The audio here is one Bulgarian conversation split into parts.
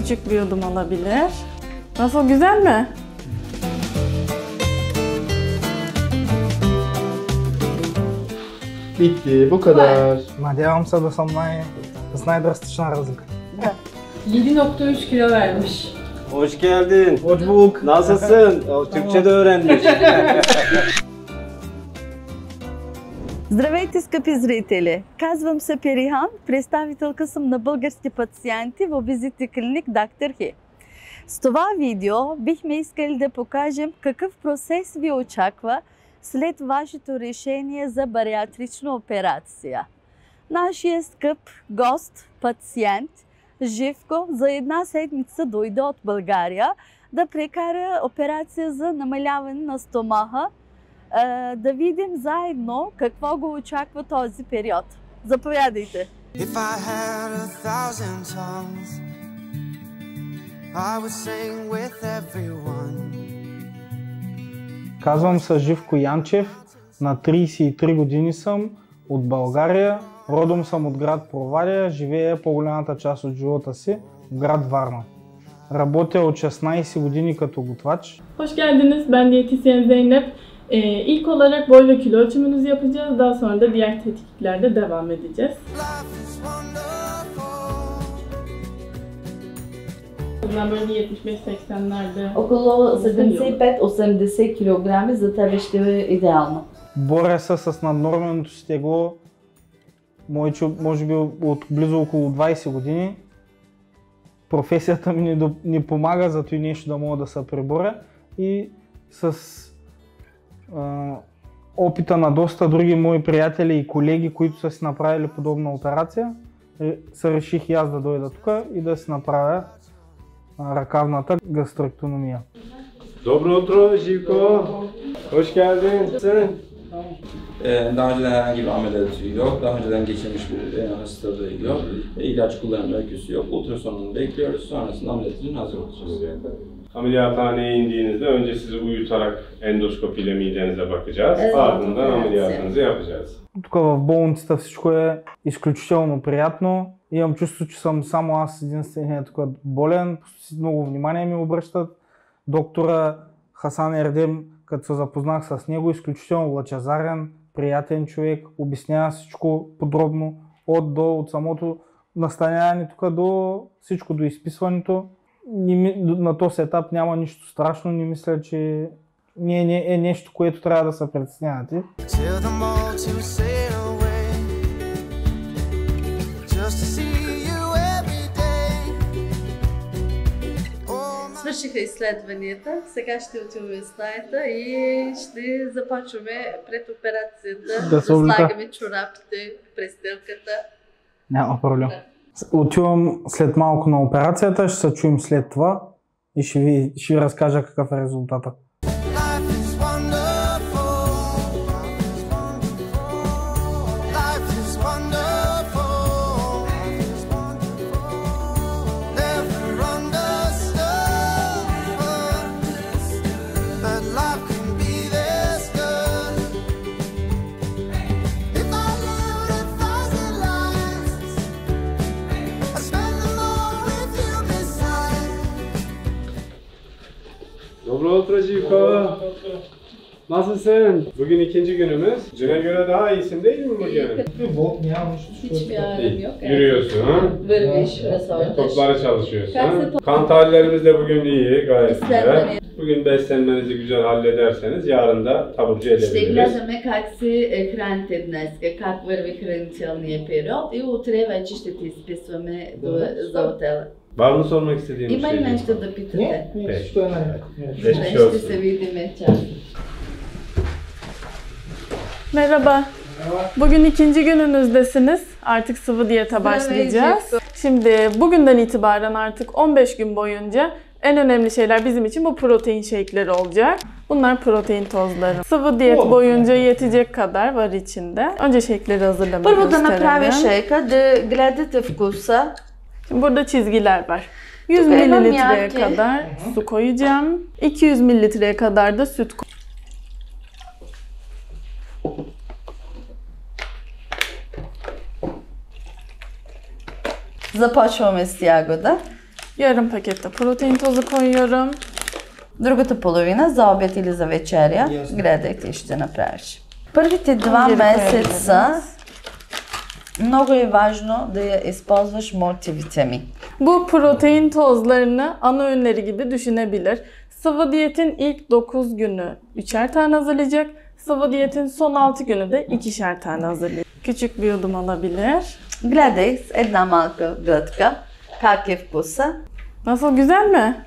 küçük bir yudum alabilir. Nasıl, güzel mi? Bitti, bu kadar. Надявам се да съм най-драстична разлика. 7.3 kilo vermiş. Hoş geldin. Hoş bulduk. Nasılsın? Türkçe de öğrenmiş. Здравейте, скъпи зрители! Казвам се Перихан, представителка съм на български пациенти в визитни клиник Доктор Хи. С това видео бихме искали да покажем какъв процес ви очаква след вашето решение за бариатрична операция. Нашия скъп гост, пациент Живко за една седмица дойде от България да прекара операция за намаляване на стомаха. Да видим заедно какво го очаква този период. Заповядайте! If I had 1,000 songs, I would sing with everyone. Казвам се Живко Янчев, на 33 години съм, от България. Родом съм от град Провадия, живея по-голямата част от живота си в град Варна. Работя от 16 години като готвач. Hoş geldiniz, ben diyetisyen Zeynep. İlk olarak boy ve kilo ölçümünüzü yapacağız. Daha sonra da diğer tetkiklerle devam edeceğiz. Ben böyle 75-80'lerde... Okolo 75-80 kilogrami za tebe ще е идеално. Боря се с наднорменото си тегло, може би от близо около 20 години. Професията ми не помага за това нещо да мога да се преборя. И с опита на доста други мои приятели и колеги, които са си направили подобна операция, се реших и аз да дойда тук и да си направя ръкавната гастректономия. Добро утро, Живко! Hoş geldin. Daha önceden herhangi bir ameliyatı yok, daha önceden geçirmiş bir hastalığı yok, ilaç kullanma öyküsü yok, ultrasonunu bekliyoruz, sonrasında ameliyatının hazır olacağız. Ameliyathaneye indiğinizde önce sizi uyutarak endoskopiyle midenize bakacağız, ardından ameliyatınızı yapacağız. Тук в болницата всичко е изключително приятно. Имам чувство, че съм само аз единственият тук болен. Много внимание ми обръщат. Доктора Хасан Ердем, като се запознах с него, изключително лъчезарен, приятен човек. Обяснява всичко подробно от до, от самото настаняване тук до всичко, до изписването. На този етап няма нищо страшно, не мисля, че не е нещо, което трябва да се притеснявате. Свършиха изследванията, сега ще отиваме в стаята и ще започваме пред операцията, да слагаме чорапите, престилката. Няма проблем. Отивам след малко на операцията, ще се чуем след това и ще ви разкажа какъв е резултата. Projeiko. Nasılsın? Bugün ikinci günümüz. Düne göre daha iyisin değil mi bugün? Hiçbir ağrım yok. Yürüyorsun ha? Böyle toplara çalışıyorsun. Kan tahlillerimiz de bugün iyi, gayet güzel. Bugün beslenmenizi güzel hallederseniz yarın da taburcu edebiliriz. İşte gledame как се храните днес, как върви хранителния период и утре вече ще те изписваме за отела. Var mı sormak istediğim bir şey? İmam Neşte de bitti de. Neşte sevdiğim çağır. Merhaba. Bugün ikinci gününüzdesiniz. Artık sıvı diyete başlayacağız. Şimdi bugünden itibaren artık 15 gün boyunca en önemli şeyler bizim için bu protein shake'leri olacak. Bunlar protein tozları. Sıvı diyet boyunca yetecek kadar var içinde. Önce shake'leri hazırlamayı gösterelim. Burada çizgiler var. 100 mililitreye kadar su koyacağım. 200 mililitreye kadar da süt koyacağım. Zapaçmamız yagoda. Yarım paket de protein tozu koyuyorum. Другата половина за обед или за вечеря. Гледайте, ще направиш. Първите два месеца много е важно да я използваш multivitamin. Bu protein tozlarını ana öğünleri gibi düşünebilir. Sıvı diyetin ilk 9 günü 3'er tane hazırlayacak. Sıvı diyetin son 6 günü de 2'şer tane hazırlayacak. Küçük bir yudum alabilir. Гледай, една малка глътка. Как е вкуса? Nasıl, güzel mi?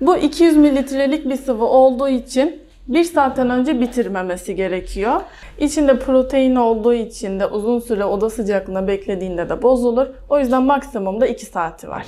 Bu 200 mililitrelik bir sıvı olduğu için 1 saatten önce bitirmemesi gerekiyor. İçinde protein olduğu için de uzun süre oda sıcaklığında beklediğinde de bozulur. O yüzden maksimumda 2 saati var.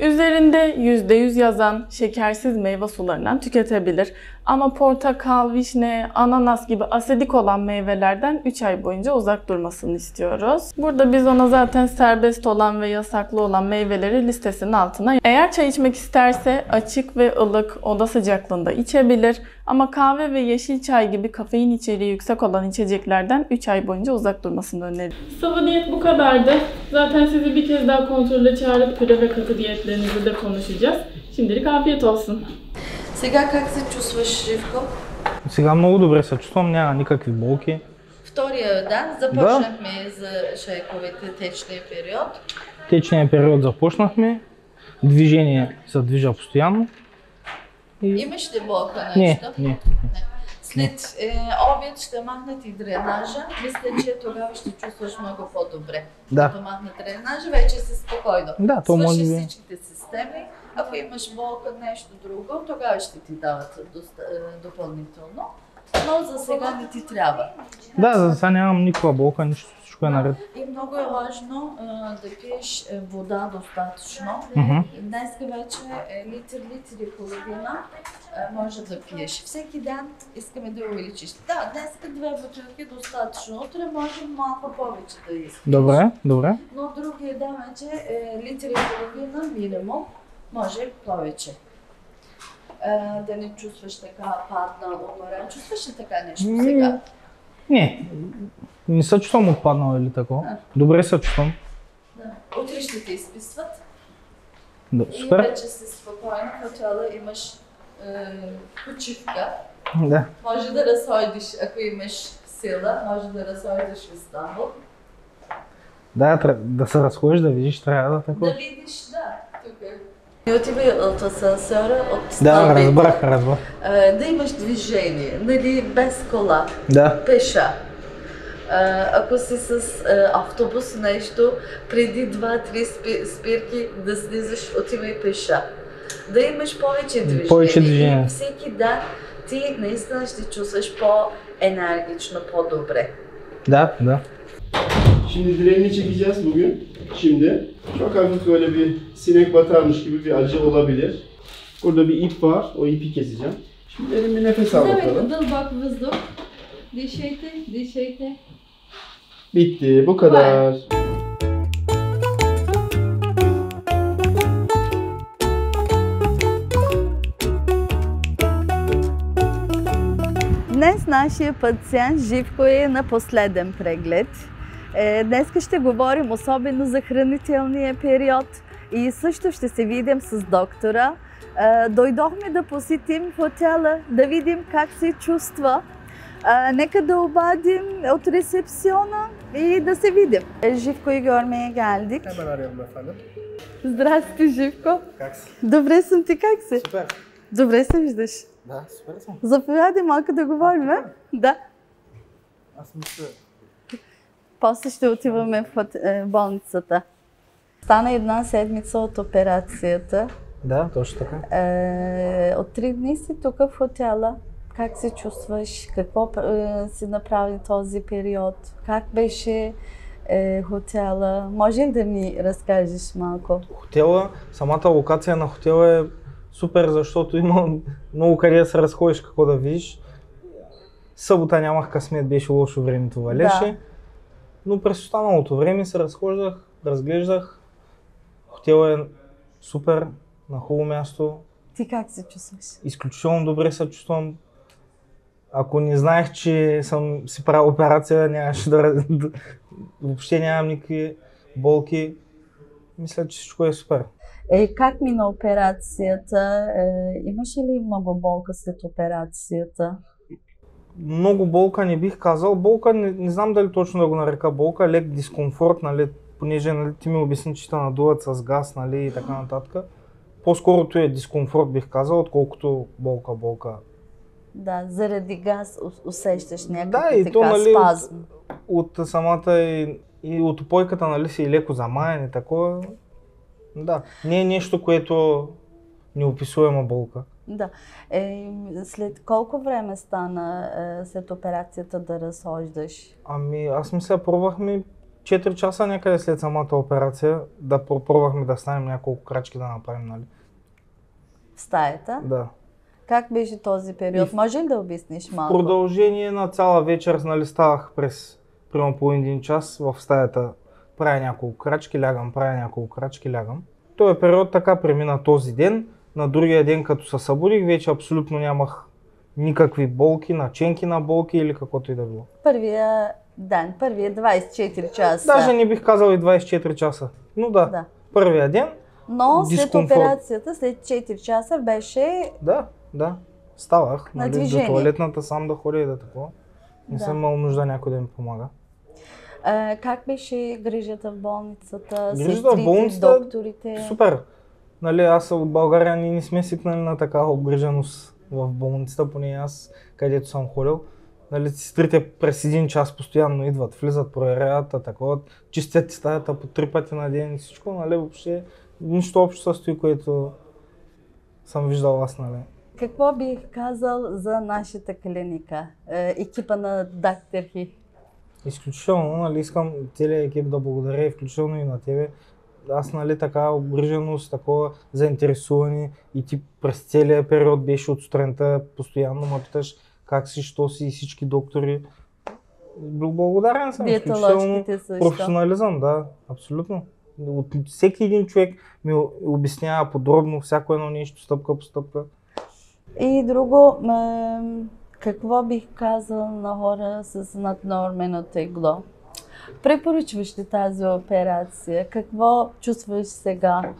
Üzerinde %100 yazan şekersiz meyve sularından tüketebilir. Ama portakal, vişne, ananas gibi asidik olan meyvelerden 3 ay boyunca uzak durmasını istiyoruz. Burada biz ona zaten serbest olan ve yasaklı olan meyveleri listesinin altına. Eğer çay içmek isterse açık ve ılık oda sıcaklığında içebilir. Ama kahve ve yeşil çay gibi kafein içeriği yüksek olan içeceklerden 3 ay boyunca uzak durmasını öneriyoruz. Sıvı diyet bu kadardı. Zaten sizi bir kez daha kontrole çağırıp püre ve katı diyetlerinizi de konuşacağız. Şimdilik afiyet olsun. Сега как се чувстваш, Живко? Сега много добре се чувствам, няма никакви болки. Втория, да? Започнахме за шайковете течния период. Течния период започнахме. Движение се движа постоянно. Имаш ли болка нещо? Не. След обед ще махнат и дренажа. Мисля, че тогава ще чувстваш много по-добре. Като махнат дренажа, вече си спокойно. Да, то може би. Свърши всичките системи. Ако имаш болка, нещо друго, тогава ще ти дават допълнително. Но за сега не ти трябва. Да, за сега нямам никаква болка, нищо, всичко е наред. И много е важно да пиеш вода достатъчно. Днес вече литър и половина може да пиеш. Всеки ден искаме да увеличиш. Да, днес 2 бутилки достатъчно. Утре може малко повече да искаш. Добре. Но другия ден вече литър и половина минимум. Може повече. Да не чувстваш така падна уморен. Чувстваш ли така нещо сега? Не. Не се чувствам отпаднал или такова. Добре се чувствам. Утре ще те изписват. И вече си спокоен, хотела имаш почивка. Може да разходиш, ако имаш сила, може да разходиш в Истанбул. Да се разходиш, да видиш, трябва да такова. Да видиш, да. И от тебе от асансьора, от стълбите, разбрах. Да имаш движение, нали, без кола, пеша. Ако си с автобус нещо, преди 2-3 спирки да слизаш, отивай пеша. Да имаш повече движение. Всеки ден ти наистина ще чувстваш по-енергично, по-добре. Да. Şimdi direğini çekeceğiz bugün. Şimdi çok hafif böyle bir sinek batarmış gibi bir acı olabilir. Burada bir ip var. O ipi keseceğim. Şimdi derin bir nefes al bakalım. Bitti. Bu kadar. Днес нашия пациент Живко е на последен преглед. Днес ще говорим особено за хранителния период и също ще се видим с доктора. Дойдохме да посетим хотела, да видим как се чувства. Нека да обадим от ресепсиона и да се видим. Живко'yu görmeye geldik. Hemen arayalım efendim. Здрасти, Живко. Как си? Добре съм, ти как си? Супер. Добре се виждаш. Да, супер съм. Заповядай малко да говорим, а? Да. Аз мисля. После ще отиваме в болницата. Стана една седмица от операцията. Да, точно така. От 3 дни си тук в хотела. Как се чувстваш? Какво си направи този период? Как беше хотела? Може ли да ми разкажеш малко? Хотела, самата локация на хотела е супер, защото има много къде да се разходиш, какво да видиш. Събота нямах късмет, беше лошо времето, валеше. Но през останалото време се разхождах, разглеждах. Хотелът е супер, на хубаво място. Ти как се чувстваш? Изключително добре се чувствам. Ако не знаех, че съм си правил операция, нямаше да... Въобще нямам никакви болки. Мисля, че всичко е супер. Как мина операцията? Имаше ли много болка след операцията? Много болка не бих казал. Болка, не знам дали точно да го нарека болка, лек дискомфорт, нали, понеже нали, ти ми обясни, че те надуват с газ, нали, и така нататък. По-скорото е дискомфорт, бих казал, отколкото болка. Да, заради газ усещаш някакъв така нали, спазм. От самата и от опойката, нали, си леко замаяне, такова. Да, не е нещо, което неописуема болка. Да. След колко време стана след операцията да разхождаш? Ами, аз мисля, пробвахме 4 часа някъде след самата операция, да пробвахме да станем няколко крачки да направим, нали? В стаята? Да. Как беше този период? Може ли да обясниш малко? В продължение на цяла вечер, нали, ставах през примерно половин час в стаята. Правя няколко крачки, лягам, правя няколко крачки, лягам. Този период така премина този ден. На другия ден, като се събудих, вече абсолютно нямах никакви болки, наченки на болки или каквото и да било. Първия ден, първия 24 часа. Даже не бих казал и 24 часа. Но да. Първия ден, но дискомфорт. След операцията, след 4 часа беше... Да. Ставах на нали, до туалетната сам да ходя и да такова. Не съм имал нужда някой да ми помага. Как беше грижата в болницата, сестрите, докторите? Супер! Нали, аз от България не сме свикнали на такава обгриженост в болницата, поне аз, където съм ходил. Нали, сестрите през един час постоянно идват, влизат, проверяват, атакуват, чистят стаята по 3 пъти на ден и всичко. Нали, въобще нищо общо с това, което съм виждал аз. Нали. Какво бих казал за нашата клиника, екипа на Доктор Хи? Изключително, нали, искам целият екип да благодаря, включително и на тебе. Аз, нали, така обгриженост, такова заинтересуване и ти през целия период беше от сутринта, постоянно ме питаш как си, що си и всички доктори. Благодарен съм, изключително професионализъм, да, абсолютно. От всеки един човек ми обяснява подробно всяко едно нещо, стъпка по стъпка. И друго, какво бих казал на хора с наднормено тегло? Препоръчваш ли тази операция? Какво чувстваш сега?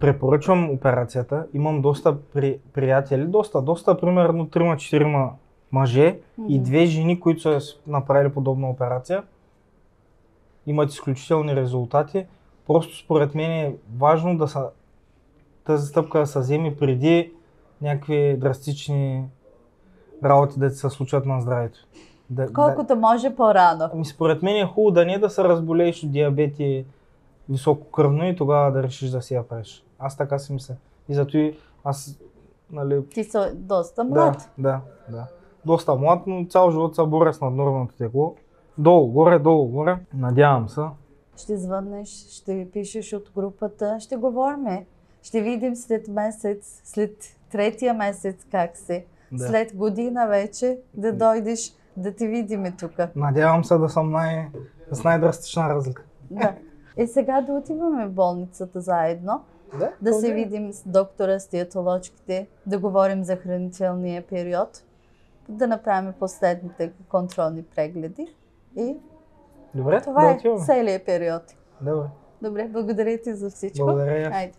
Препоръчвам операцията. Имам доста приятели, доста, примерно 3-4 мъже и 2 жени, които са направили подобна операция. Имат изключителни резултати. Просто според мен е важно да са, тази стъпка да се вземе преди някакви драстични работи да се случат на здравето. Колкото може по-рано. Ами според мен е хубаво да не да се разболееш от диабет и високо кръвно и тогава да решиш да си я правиш. Аз така си мисля. И зато и аз... Нали... Ти си доста млад. Да. Доста млад, но цял живот се боря с наднорменото тегло. Долу-горе. Надявам се. Ще звъннеш, ще пишеш от групата, ще говорим. Ще видим след месец, след третия месец как си. Да. След година вече да дойдеш да ти видим тук. Надявам се да съм с най-драстична разлика. Да. И сега да отиваме в болницата заедно, да се видим с доктора, с диетолочките, да говорим за хранителния период, да направим последните контролни прегледи и добре, това е целият период. Добре, благодаря ти за всичко. Благодаря. Хайде.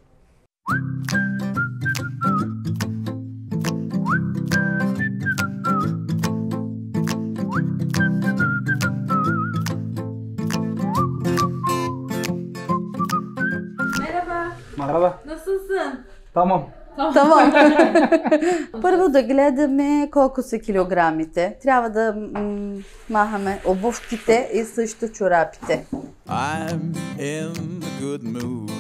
Merhaba. Nasılsın? Tamam. Първо да гледаме колко са килограмите. Трябва да махаме обувките и също чорапите. I'm in a good mood.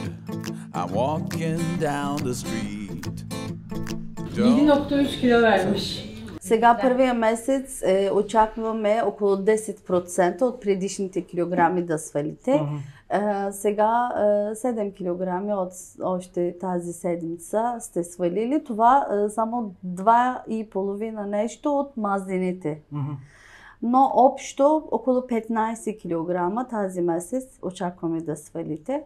I'm walking down the street. 7.3 kilo vermiş. Сега първия месец очакваме около 10% от предишните килограми да свалите. Сега 7 килограми от още тази седмица сте свалили. Това само 2,5 нещо от мазнините. Но общо около 15 килограма тази месец очакваме да свалите.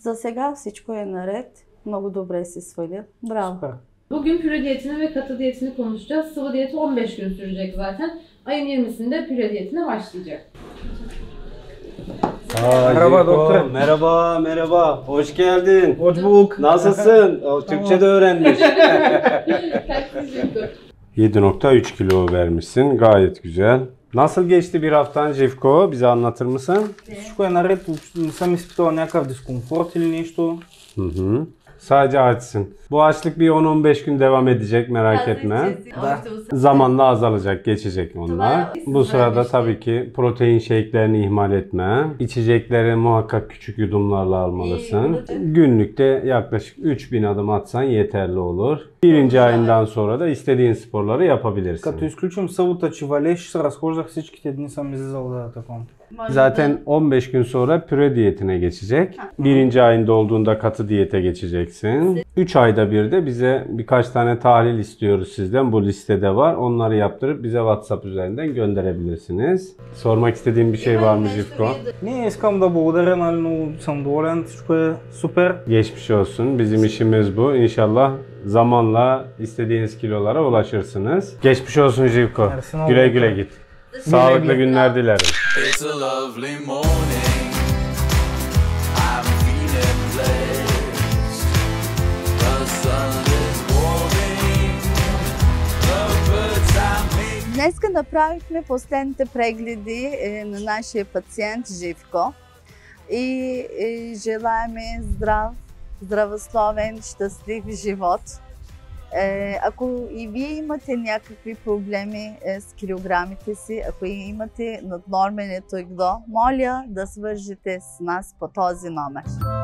За сега всичко е наред. Много добре се сваля. Браво! Bugün püre diyetini ve katı diyetini konuşacağız. Sıvı diyeti 15 gün sürecek zaten. Ayın 20'sinde püre diyetine başlayacak. Aa, merhaba doktor. Merhaba, merhaba. Hoş geldin. Hoş bulduk. Nasılsın? Türkçe de öğrenmiş. 7.3 kilo vermişsin. Gayet güzel. Nasıl geçti bir haftan Živko? Bize anlatır mısın? Всичко е наред. Не съм изпитал някакъв дискомфорт или нещо. Sadece açsın. Bu açlık bir 10-15 gün devam edecek, merak etme. Zamanla azalacak, geçecek onlar. Bu sırada tabii ki protein shake'lerini ihmal etme. İçecekleri muhakkak küçük yudumlarla almalısın. Günlükte yaklaşık 3000 adım atsan yeterli olur. Birinci ayından sonra da istediğin sporları yapabilirsin. Zaten 15 gün sonra püre diyetine geçecek. Birinci ayında olduğunda katı diyete geçeceksin. 3 ayda bir de bize birkaç tane tahlil istiyoruz sizden. Bu listede var. Onları yaptırıp bize WhatsApp üzerinden gönderebilirsiniz. Sormak istediğin bir şey var mı Živko? Geçmiş olsun. Bizim işimiz bu. İnşallah zamanla istediğiniz kilolara ulaşırsınız. Geçmiş olsun Živko. Güle güle git. Sağlıklı günler dilerim. It's a lovely morning. I'm feeling blessed. The sun is warming. The birds are making. Днеска направихме последните прегледи на нашия пациент Живко и желаеме здрав, здравословен, щастлив живот. Ако и вие имате някакви проблеми с килограмите си, ако имате наднормено тегло, моля да свържете с нас по този номер.